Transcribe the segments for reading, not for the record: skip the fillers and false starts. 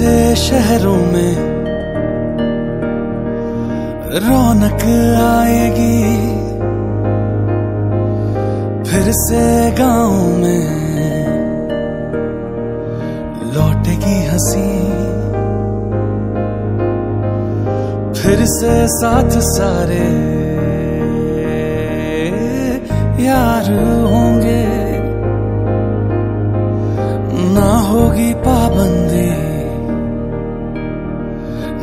से शहरों में रौनक आएगी, फिर से गांव में लौटेगी हंसी, फिर से साथ सारे यार होंगे, ना होगी पाबंदी,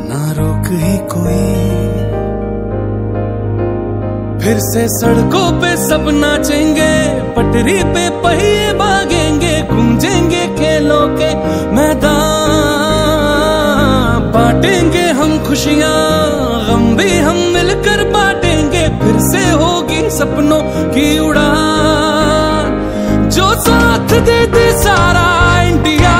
ना रोक ही कोई, फिर से सड़कों पे सब नाचेंगे, पटरी पे पहिए भागेंगे, गूंजेंगे खेलों के मैदान, बांटेंगे हम खुशियाँ, गम भी हम मिलकर बांटेंगे, फिर से होगी सपनों की उड़ान, जो साथ दे दे सारा इंडिया।